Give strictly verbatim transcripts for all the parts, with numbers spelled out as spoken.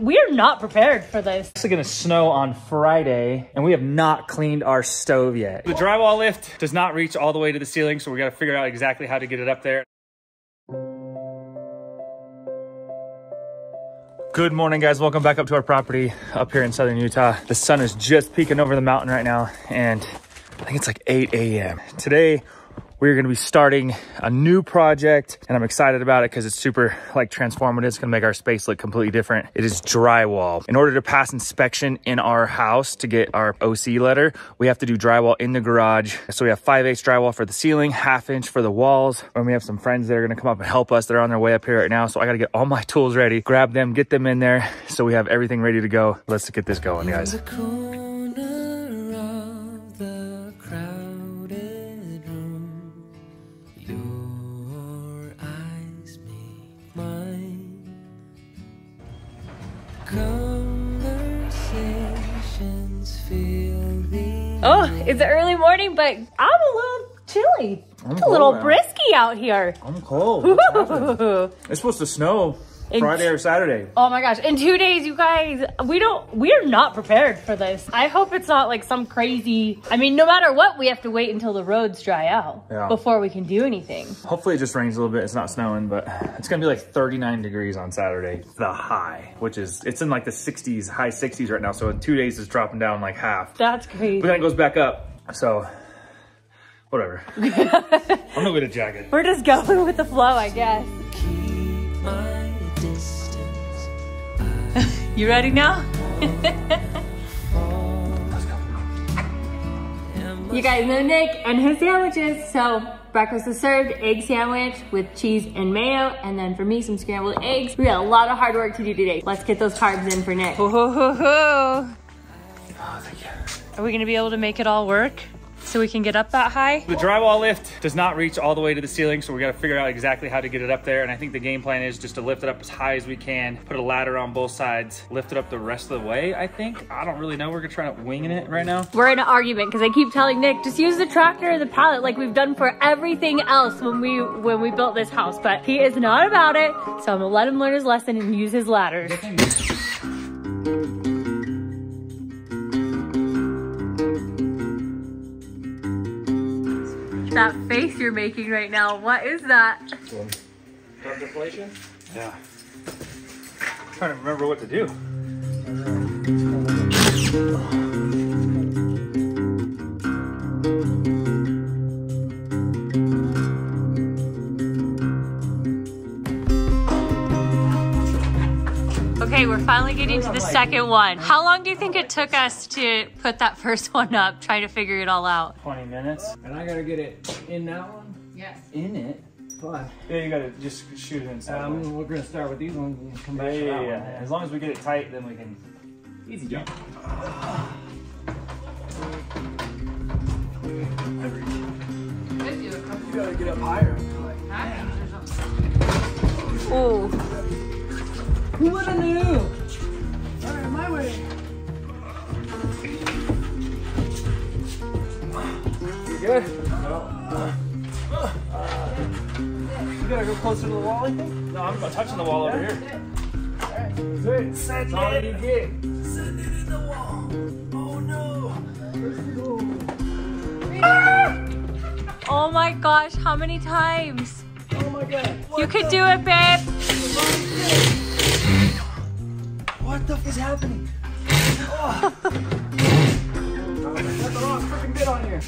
We're not prepared for this. It's gonna snow on Friday, and we have not cleaned our stove yet. The drywall lift does not reach all the way to the ceiling, so we gotta figure out exactly how to get it up there. Good morning, guys. Welcome back up to our property up here in Southern Utah. The sun is just peeking over the mountain right now, and I think it's like eight A M Today, we're gonna be starting a new project, and I'm excited about it because it's super like transformative. It's gonna make our space look completely different. It is drywall. In order to pass inspection in our house to get our O C letter, we have to do drywall in the garage. So we have five eighths drywall for the ceiling, half inch for the walls. And we have some friends that are gonna come up and help us. They're on their way up here right now. So I gotta get all my tools ready, grab them, get them in there. So we have everything ready to go. Let's get this going, guys. Oh, it's early morning, but I'm a little chilly. I'm it's a little now. Brisky out here. I'm cold. It's supposed to snow in Friday or Saturday. Oh my gosh. In two days, you guys, we don't, we're not prepared for this. I hope it's not like some crazy, I mean, no matter what, we have to wait until the roads dry out yeah. before we can do anything. Hopefully it just rains a little bit. It's not snowing, but it's going to be like thirty-nine degrees on Saturday, the high, which is, it's in like the sixties, high sixties right now. So in two days, it's dropping down like half. That's crazy. But then it goes back up. So whatever. I'm going to get a jacket. We're just going with the flow, I guess. You ready now? Let's go. You guys know Nick and his sandwiches. So breakfast is served, egg sandwich with cheese and mayo. And then for me, some scrambled eggs. We got a lot of hard work to do today. Let's get those carbs in for Nick. Ho, ho, ho, ho. Oh, thank you. Are we gonna be able to make it all work? So we can get up that high. The drywall lift does not reach all the way to the ceiling, so we gotta figure out exactly how to get it up there. And I think the game plan is just to lift it up as high as we can, put a ladder on both sides, lift it up the rest of the way, I think. I don't really know, we're gonna try winging it right now. We're in an argument, because I keep telling Nick, just use the tractor or the pallet like we've done for everything else when we when we built this house, but he is not about it, so I'm gonna let him learn his lesson and use his ladders. That face you're making right now, what is that? Deflation? Yeah. I'm trying to remember what to do. Okay, we're finally getting to the second one. How long do you think it took us to put that first one up, trying to figure it all out? twenty minutes. And I gotta get it in that one? Yes. In it? But yeah, you gotta just shoot it inside. Um, we're gonna start with these ones and come back yeah, to that yeah, yeah. One. As long as we get it tight, then we can... Easy jump. You gotta get up higher. Oh. Who would have knew? All right, my way. You good? No. Uh, uh, you gotta go closer to the wall, I think? No, I'm not touching the wall over here. All right, good. That's all you get. Send it in the wall. Oh no. Let's go. Ah! Oh my gosh, how many times? Oh my god. What you could do it, babe. What the f is happening? Oh. That's the last freaking bit on here.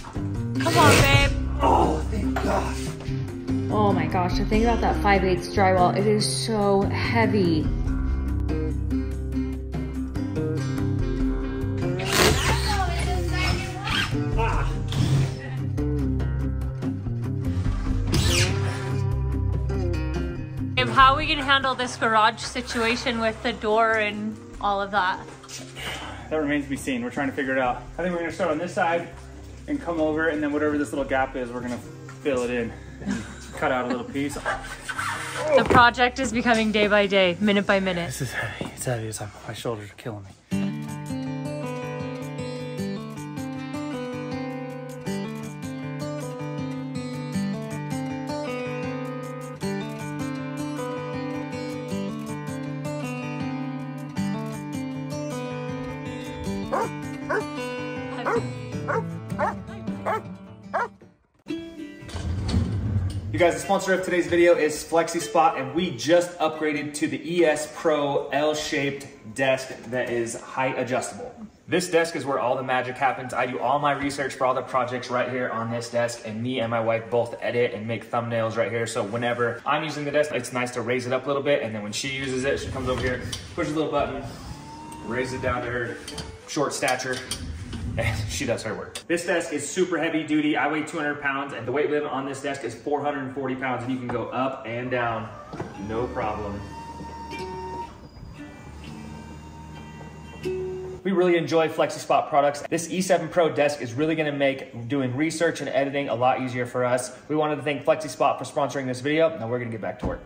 Come on, babe. Oh, thank God. Oh my gosh, the thing about that five eighths drywall, it is so heavy. How are we gonna handle this garage situation with the door and all of that? That remains to be seen. We're trying to figure it out. I think we're gonna start on this side and come over, and then whatever this little gap is, we're gonna fill it in and cut out a little piece. Oh. The project is becoming day by day, minute by minute. This is heavy. It's heavy. It's heavy. My shoulders are killing me. You guys, the sponsor of today's video is FlexiSpot, and we just upgraded to the E S Pro L-shaped desk that is height adjustable. This desk is where all the magic happens. I do all my research for all the projects right here on this desk, and me and my wife both edit and make thumbnails right here. So whenever I'm using the desk, it's nice to raise it up a little bit, and then when she uses it, she comes over here, pushes a little button, raises it down to her short stature, and she does her work. This desk is super heavy duty. I weigh two hundred pounds, and the weight limit on this desk is four hundred forty pounds, and you can go up and down, no problem. We really enjoy FlexiSpot products. This E seven Pro desk is really gonna make doing research and editing a lot easier for us. We wanted to thank FlexiSpot for sponsoring this video. Now we're gonna get back to work.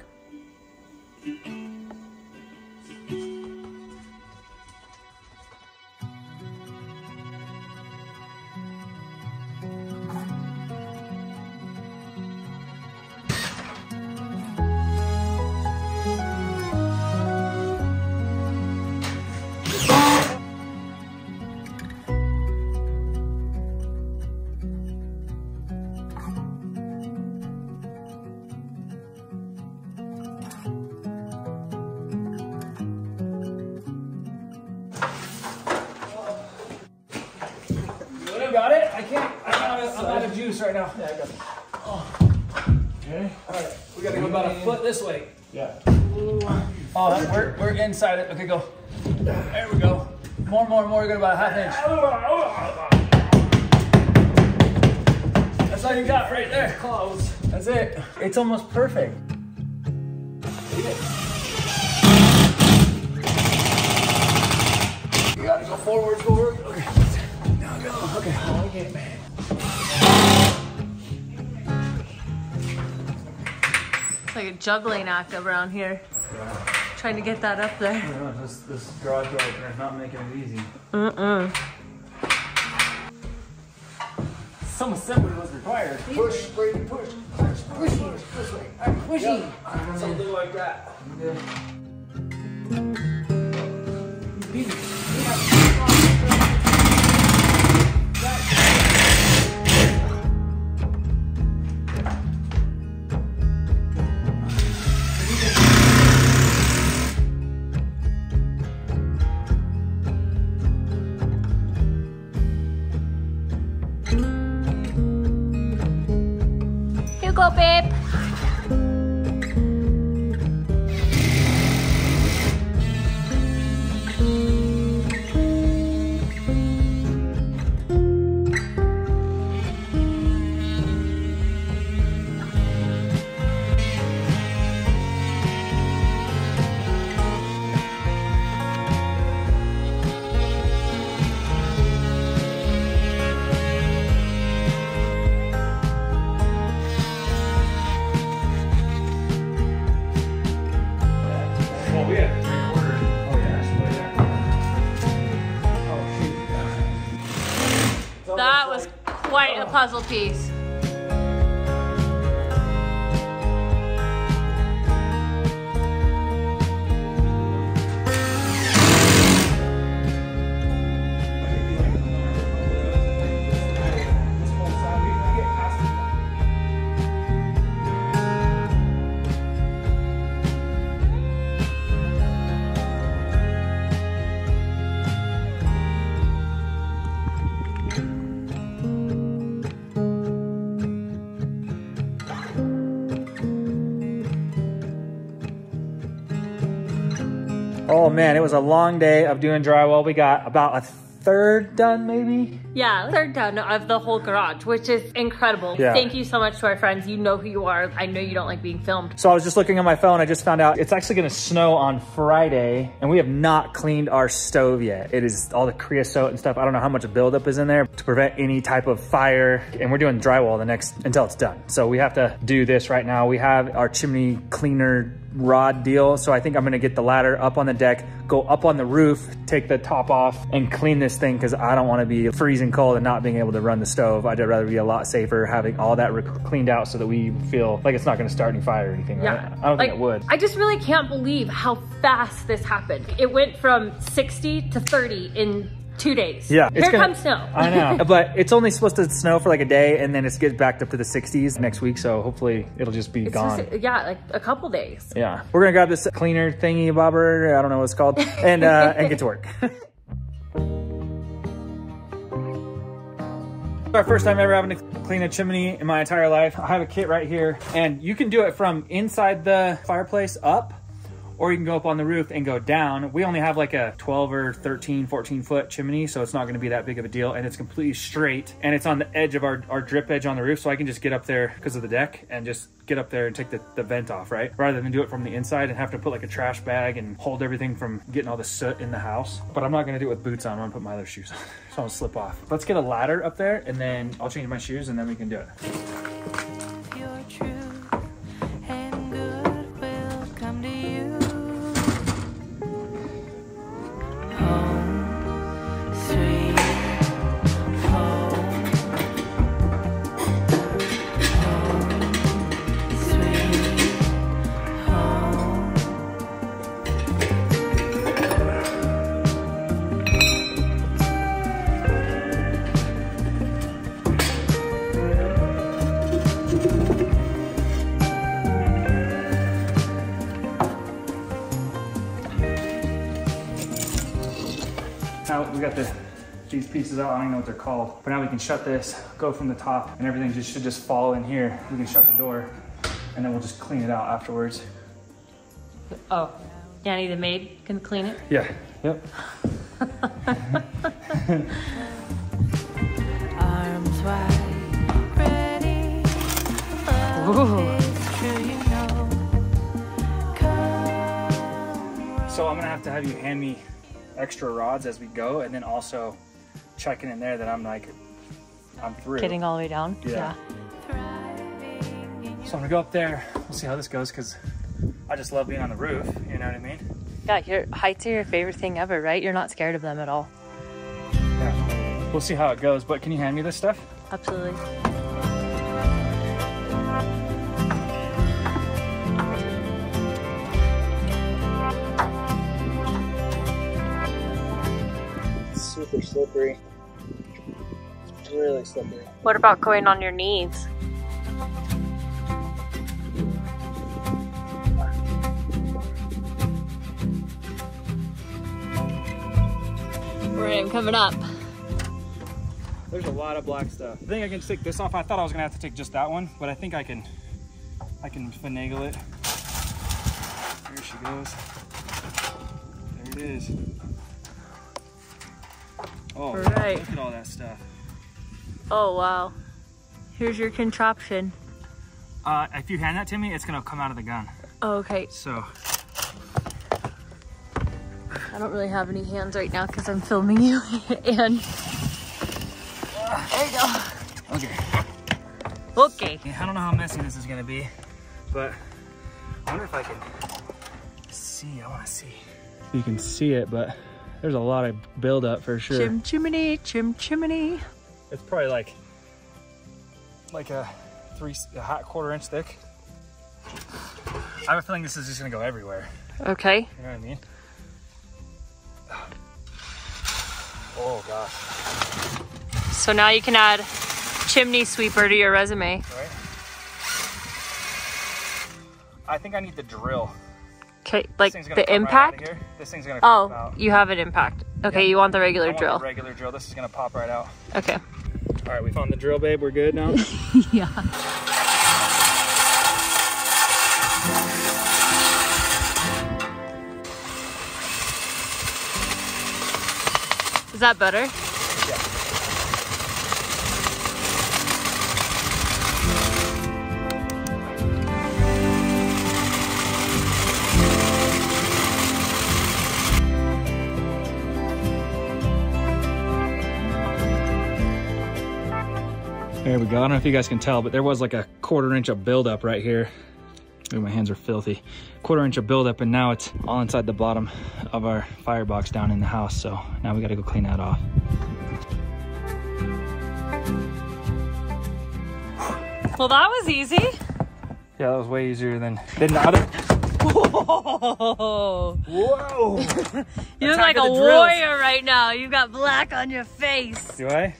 Got it? I can't. I'm out of, I'm out of juice right now. Yeah, I got it. Oh. Okay. All right. We gotta go about a foot this way. Yeah. Ooh. Oh, we're we're inside it. Okay, go. There we go. More, more, more. We got about a half inch. That's all you got right there. Close. That's it. It's almost perfect. You gotta go forward, forward. Okay. Oh, okay, I like it, man. It's like a juggling act around here. Yeah. Trying to get that up there. Yeah, this, this garage opener is not making it easy. Mm-mm. Some assembly was required. Push, push, push, push, push, push, push, push. I'm pushing. Yep. Something like that. Yeah. Easy. Go, babe. That was quite a puzzle piece. Oh man, it was a long day of doing drywall. We got about a third done maybe? Yeah, third done of the whole garage, which is incredible. Yeah. Thank you so much to our friends. You know who you are. I know you don't like being filmed. So I was just looking at my phone. I just found out it's actually gonna snow on Friday, and we have not cleaned our stove yet. It is all the creosote and stuff. I don't know how much buildup is in there to prevent any type of fire. And we're doing drywall the next, until it's done. So we have to do this right now. We have our chimney cleaner rod deal. So I think I'm gonna get the ladder up on the deck, go up on the roof, take the top off and clean this thing, because I don't want to be freezing cold and not being able to run the stove. I'd rather be a lot safer having all that cleaned out so that we feel like it's not going to start any fire or anything. Yeah. Right? I don't like, think it would. I just really can't believe how fast this happened. It went from sixty to thirty in two days. Yeah. Here gonna, comes snow. I know. But it's only supposed to snow for like a day, and then it's getting back up to the sixties next week. So hopefully it'll just be it's gone. To, yeah, like a couple days. Yeah. We're gonna grab this cleaner thingy bobber, I don't know what it's called, and, uh, and get to work. Our first time ever having to clean a chimney in my entire life. I have a kit right here, and you can do it from inside the fireplace up, or you can go up on the roof and go down. We only have like a twelve or thirteen, fourteen foot chimney, so it's not gonna be that big of a deal, and it's completely straight, and it's on the edge of our, our drip edge on the roof, so I can just get up there because of the deck and just get up there and take the, the vent off, right? Rather than do it from the inside and have to put like a trash bag and hold everything from getting all the soot in the house. But I'm not gonna do it with boots on, I'm gonna put my other shoes on. So I'll slip off. Let's get a ladder up there, and then I'll change my shoes, and then we can do it. Your truth and good will come to you. Home, sweet home. Home, sweet home. Now we got the, these pieces out, I don't even know what they're called, but now we can shut this, go from the top, and everything just should just fall in here. We can shut the door, and then we'll just clean it out afterwards. Oh, Danny the maid can clean it? Yeah, yep. Arms wide, ready. So I'm gonna have to have you hand me extra rods as we go, and then also checking in there that I'm like, I'm through. Getting all the way down? Yeah. yeah. So I'm gonna go up there, we'll see how this goes, because I just love being on the roof, you know what I mean? Yeah, your heights are your favorite thing ever, right? You're not scared of them at all. Yeah, we'll see how it goes, but can you hand me this stuff? Absolutely. Super slippery. It's really slippery. What about going on your knees? We're in coming up. There's a lot of black stuff. I think I can take this off. I thought I was gonna have to take just that one, but I think I can I can finagle it. Here she goes. There it is. Oh, right. Look at all that stuff. Oh, wow. Here's your contraption. Uh, if you hand that to me, it's going to come out of the gun. Oh, okay. So. I don't really have any hands right now because I'm filming you. and uh, there you go. Okay. Okay. Yeah, I don't know how messy this is going to be, but I wonder if I can see. I want to see. You can see it, but there's a lot of buildup for sure. Chim chimney, chim chimney. It's probably like like a three a hot quarter inch thick. I have a feeling this is just gonna go everywhere. Okay. You know what I mean? Oh gosh. So now you can add chimney sweeper to your resume. Right. I think I need the drill. Okay, like the impact? Right this thing's gonna oh, out. You have an impact. Okay, yeah. You want the regular I want drill. The regular drill. This is gonna pop right out. Okay. All right, we found the drill, babe. We're good now? Yeah. Is that better? Yeah. There we go. I don't know if you guys can tell, but there was like a quarter inch of buildup right here. Ooh, my hands are filthy. Quarter inch of buildup, and now it's all inside the bottom of our firebox down in the house. So now we got to go clean that off. Well, that was easy. Yeah, that was way easier than, than the other. Whoa! Whoa! You look like a warrior right now. You've got black on your face. Do I?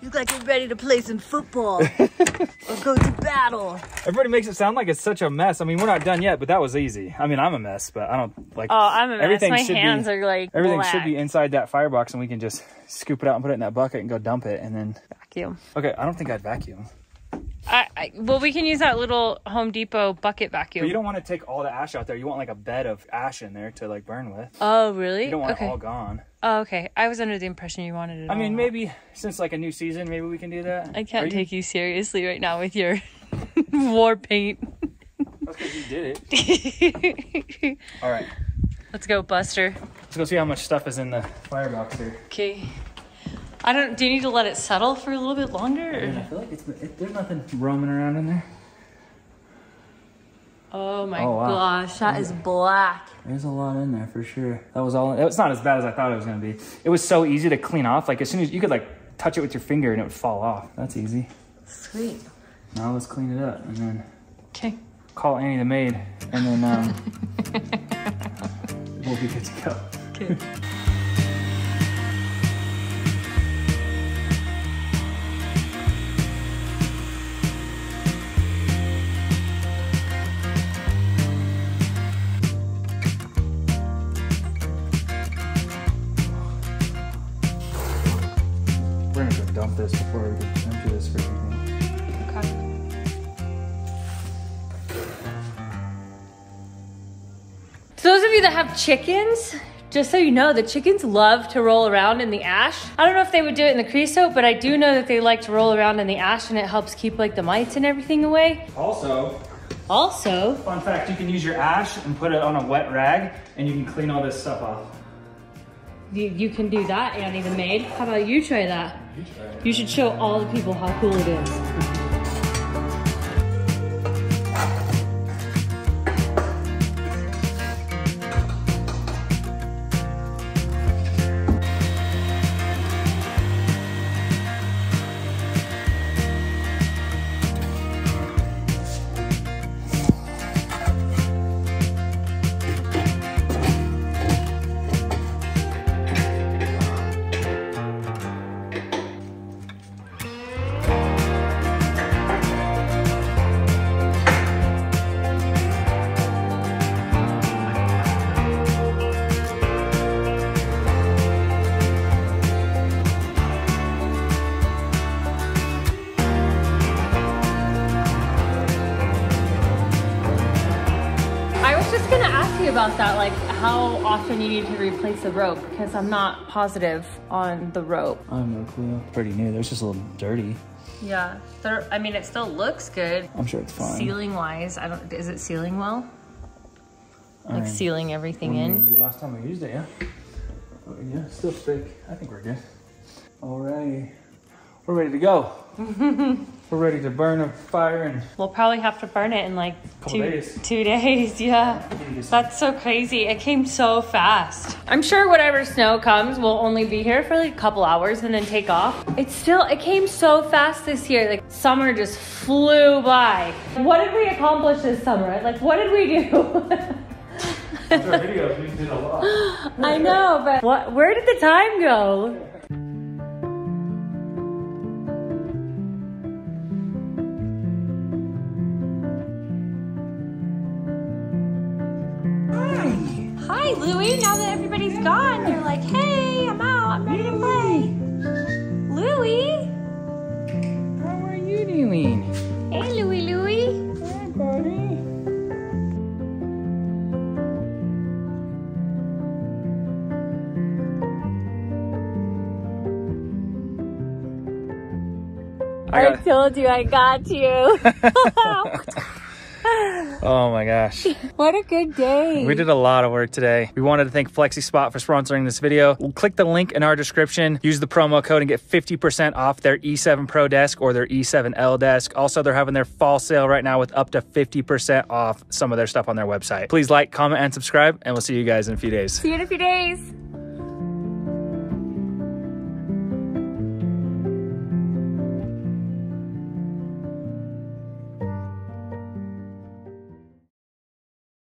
You look like you're ready to play some football or go to battle. Everybody makes it sound like it's such a mess. I mean, we're not done yet, but that was easy. I mean, I'm a mess, but I don't like. Oh, I'm a mess. Everything My hands be, are like Everything black. should be inside that firebox, and we can just scoop it out and put it in that bucket and go dump it and then... Vacuum. Okay, I don't think I'd vacuum. I, I, well, we can use that little Home Depot bucket vacuum. But you don't want to take all the ash out there. You want like a bed of ash in there to like burn with. Oh, really? You don't want okay. it all gone. Oh, okay. I was under the impression you wanted it I all mean, maybe out. Since like a new season, maybe we can do that. I can't Are take you... you seriously right now with your war paint. That's because you did it. All right. Let's go, Buster. Let's go see how much stuff is in the firebox here. Okay. I don't, do you need to let it settle for a little bit longer? I, mean, I feel like it's, it, there's nothing roaming around in there. Oh my oh, wow. gosh, that there's is black. There's a lot in there for sure. That was all, it's not as bad as I thought it was gonna be. It was so easy to clean off. Like as soon as you could like touch it with your finger and it would fall off. That's easy. Sweet. Now let's clean it up and then okay. call Annie the maid and then um, we'll be good to go. Okay. Dump this before we get into this for everything. Okay. To those of you that have chickens, just so you know, the chickens love to roll around in the ash. I don't know if they would do it in the creosote, but I do know that they like to roll around in the ash and it helps keep like the mites and everything away. Also, also, fun fact, you can use your ash and put it on a wet rag and you can clean all this stuff off. You, you can do that, Annie the maid. How about you try that? You, try it. You should show all the people how cool it is. About that, like how often you need to replace the rope, because I'm not positive on the rope. I have no clue. Pretty new. There's just a little dirty. Yeah, there, I mean, it still looks good. I'm sure it's fine. Sealing wise, I don't. Is it sealing well? All like right. sealing everything in. The last time we used it, yeah. But yeah, it's still thick. I think we're good. All right, we're ready to go. We're ready to burn a fire, and we'll probably have to burn it in like two days. Two days, yeah. That's so crazy. It came so fast. I'm sure whatever snow comes will only be here for like a couple hours and then take off. It's still, it came so fast this year. Like summer just flew by. What did we accomplish this summer? Like what did we do? After our videos, we did a lot. I know, but what? Where did the time go? Louie, now that everybody's gone, you're like, hey, I'm out, I'm ready to play. Louie? How are you doing? Hey, Louie, Louie. Hey, buddy. I, I told you I got you. Oh my gosh. What a good day. We did a lot of work today. We wanted to thank FlexiSpot for sponsoring this video. We'll click the link in our description. Use the promo code and get fifty percent off their E seven Pro desk or their E seven L desk. Also, they're having their fall sale right now with up to fifty percent off some of their stuff on their website. Please like, comment, and subscribe, and we'll see you guys in a few days. See you in a few days.